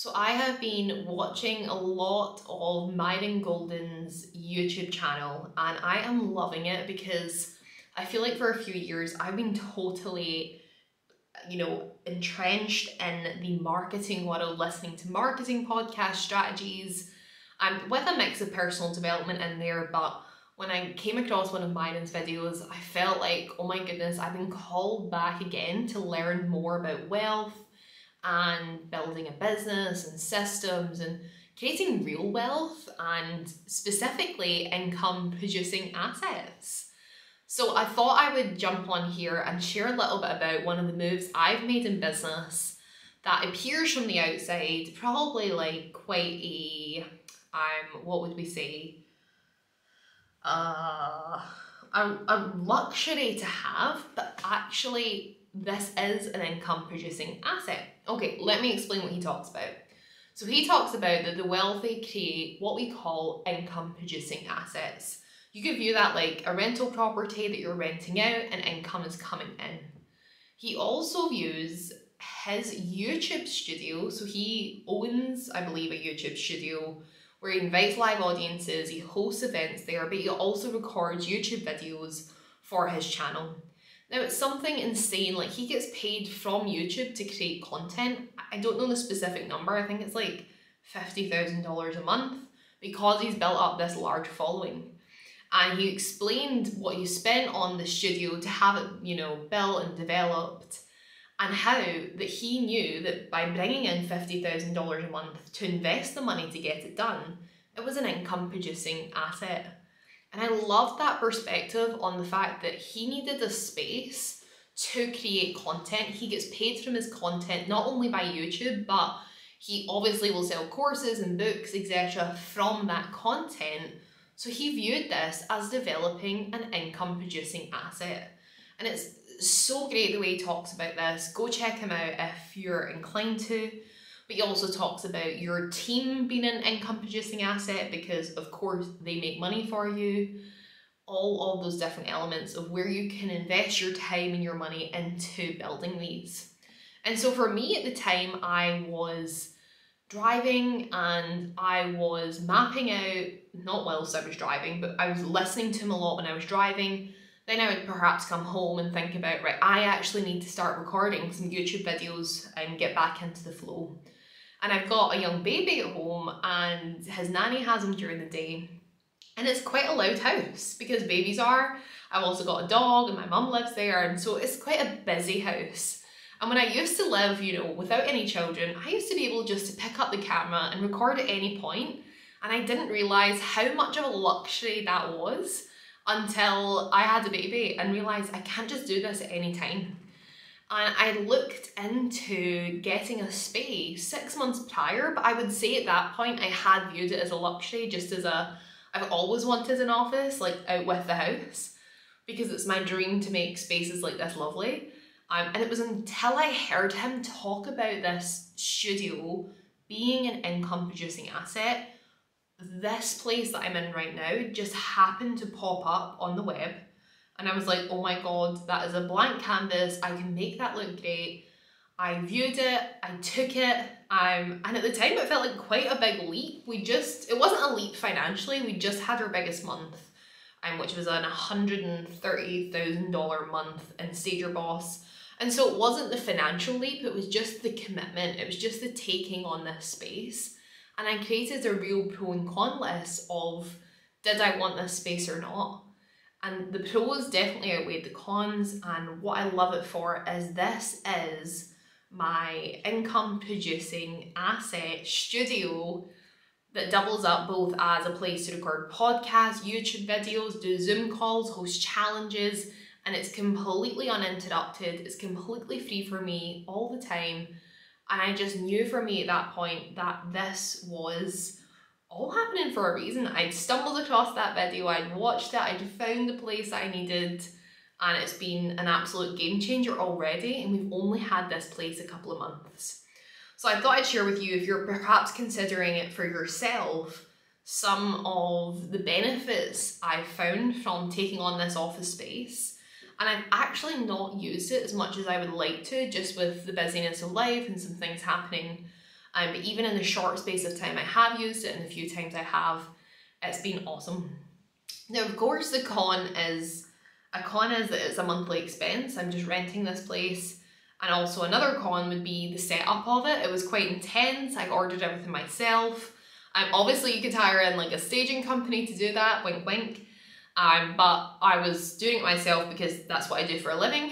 So I have been watching a lot of Myron Golden's YouTube channel and I am loving it because I feel like for a few years I've been totally, entrenched in the marketing world, listening to marketing podcast strategies, and with a mix of personal development in there. But when I came across one of Myron's videos, I felt like, oh my goodness, I've been called back again to learn more about wealth and building a business and systems and creating real wealth and specifically income producing assets. So I thought I would jump on here and share a little bit about one of the moves I've made in business that appears from the outside probably like quite a, what would we say, a luxury to have, but actually this is an income producing asset. Okay, let me explain what he talks about. So he talks about that the wealthy create what we call income producing assets. You could view that like a rental property that you're renting out and income is coming in. He also views his YouTube studio. So he owns, I believe, a YouTube studio where he invites live audiences, he hosts events there, but he also records YouTube videos for his channel. Now it's something insane, like he gets paid from YouTube to create content. I don't know the specific number, I think it's like $50,000 a month because he's built up this large following. And he explained what he spent on the studio to have it, built and developed, and how that he knew that by bringing in $50,000 a month to invest the money to get it done, it was an income producing asset. And I loved that perspective on the fact that he needed a space to create content. He gets paid from his content, not only by YouTube, but he obviously will sell courses and books, etc. from that content. So he viewed this as developing an income producing asset. And it's so great the way he talks about this. Go check him out if you're inclined to. But he also talks about your team being an income producing asset because of course they make money for you. All of those different elements of where you can invest your time and your money into building these. And so for me at the time, I was driving and I was mapping out, not whilst I was driving, but I was listening to him a lot when I was driving. Then I would perhaps come home and think about, right, I actually need to start recording some YouTube videos and get back into the flow. And I've got a young baby at home and his nanny has him during the day. And it's quite a loud house because babies are. I've also got a dog and my mum lives there. And so it's quite a busy house. And when I used to live, without any children, I used to be able just to pick up the camera and record at any point. And I didn't realise how much of a luxury that was until I had a baby and realised I can't just do this at any time. And I looked into getting a space 6 months prior, but I would say at that point I had viewed it as a luxury, just as I've always wanted an office, like out with the house, because it's my dream to make spaces like this lovely. And it was until I heard him talk about this studio being an income producing asset. This place that I'm in right now just happened to pop up on the web. And I was like, oh my God, that is a blank canvas. I can make that look great. I viewed it, I took it. And at the time it felt like quite a big leap. It wasn't a leap financially. We just had our biggest month, which was an $130,000 month in Stager Boss. And so it wasn't the financial leap. It was just the commitment. It was just the taking on this space. And I created a real pro and con list of, did I want this space or not? And the pros definitely outweighed the cons, and what I love it for is this is my income producing asset studio that doubles up both as a place to record podcasts, YouTube videos, do Zoom calls, host challenges, and it's completely uninterrupted, it's completely free for me all the time. And I just knew for me at that point that this was all happening for a reason. I'd stumbled across that video, I'd watched it, I'd found the place I needed, and it's been an absolute game changer already, and we've only had this place a couple of months. So I thought I'd share with you, if you're perhaps considering it for yourself, some of the benefits I've found from taking on this office space. And I've actually not used it as much as I would like to, just with the busyness of life and some things happening But even in the short space of time I have used it and the few times I have, it's been awesome. Now, of course, the con is that it's a monthly expense. I'm just renting this place. And also another con would be the setup of it. It was quite intense. I ordered everything myself. Obviously you could hire in like a staging company to do that, wink wink. But I was doing it myself because that's what I do for a living.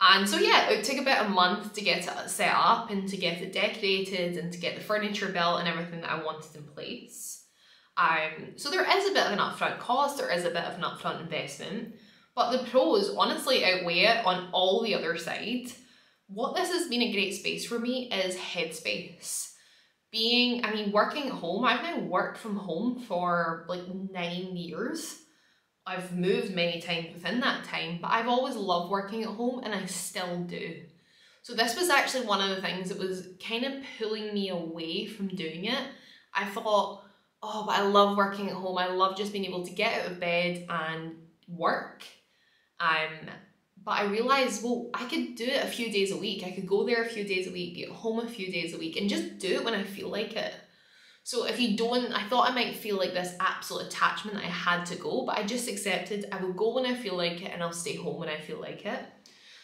And so yeah, it took about a month to get it set up and to get it decorated and to get the furniture built and everything that I wanted in place. So there is a bit of an upfront cost, there is a bit of an upfront investment, but the pros honestly outweigh it on all the other side. What this has been a great space for me is headspace. Working at home, I've now worked from home for like 9 years. I've moved many times within that time, but I've always loved working at home and I still do. So this was actually one of the things that was kind of pulling me away from doing it. I thought, oh, but I love working at home. I love just being able to get out of bed and work. But I realised, well, I could do it a few days a week. I could go there a few days a week, get home a few days a week, and just do it when I feel like it. So if you don't, I thought I might feel like this absolute attachment that I had to go, but I just accepted I will go when I feel like it and I'll stay home when I feel like it.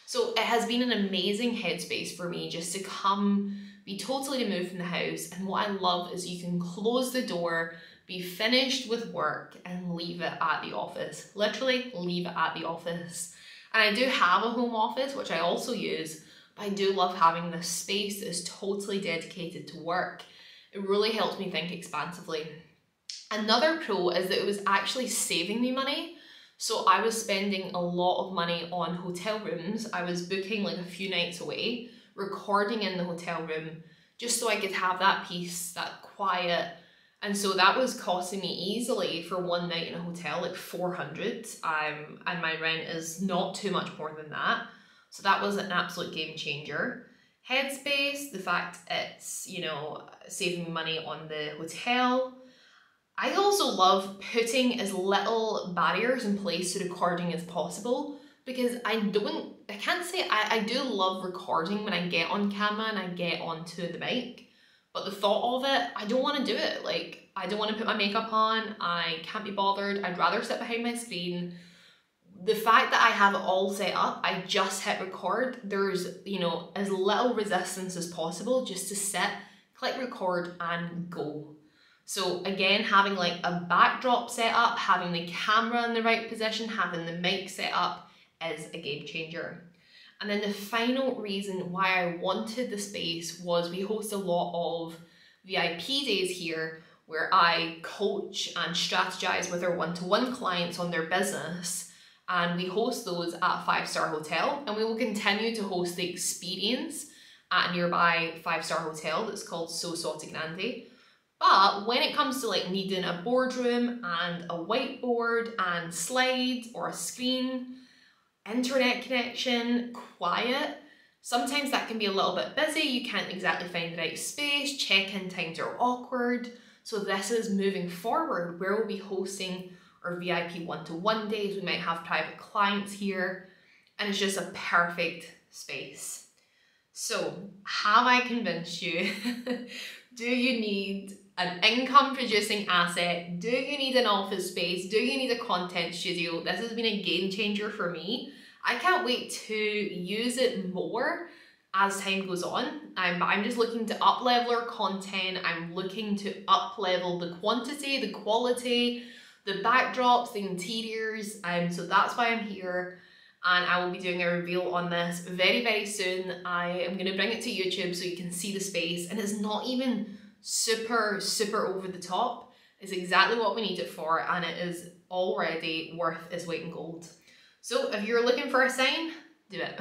So it has been an amazing headspace for me just to come, be totally removed from the house. And what I love is you can close the door, be finished with work and leave it at the office. Literally leave it at the office. And I do have a home office, which I also use, but I do love having this space that is totally dedicated to work. It really helps me think expansively. Another pro is that it was actually saving me money. So I was spending a lot of money on hotel rooms. I was booking like a few nights away, recording in the hotel room, just so I could have that peace, that quiet. And so that was costing me easily for one night in a hotel, like 400. And my rent is not too much more than that. So that was an absolute game changer. Headspace, the fact it's, you know, saving money on the hotel. I also love putting as little barriers in place to recording as possible, because I do love recording when I get on camera and I get onto the mic. But the thought of it, I don't want to do it. Like, I don't want to put my makeup on. I can't be bothered. I'd rather sit behind my screen. The fact that I have it all set up, I just hit record. There's, you know, as little resistance as possible just to sit, click record and go. So again, having like a backdrop set up, having the camera in the right position, having the mic set up is a game changer. And then the final reason why I wanted the space was we host a lot of VIP days here where I coach and strategize with our one-to-one clients on their business. And we host those at a 5-star hotel, and we will continue to host the experience at a nearby 5-star hotel that's called Sotignandi. But when it comes to like needing a boardroom and a whiteboard and slides or a screen, internet connection, quiet, sometimes that can be a little bit busy, you can't exactly find the right space, check-in times are awkward. So this is moving forward where we'll be hosting our VIP one-to-one days, we might have private clients here, and it's just a perfect space. So have I convinced you? Do you need an income producing asset? Do you need an office space? Do you need a content studio? This has been a game changer for me. I can't wait to use it more as time goes on. I'm just looking to up-level our content. I'm looking to up-level the quantity, the quality, the backdrops, the interiors. So that's why I'm here. And I will be doing a reveal on this very, very soon. I am going to bring it to YouTube so you can see the space. And it's not even super, super over the top. It's exactly what we need it for. And it is already worth its weight in gold. So if you're looking for a sign, do it.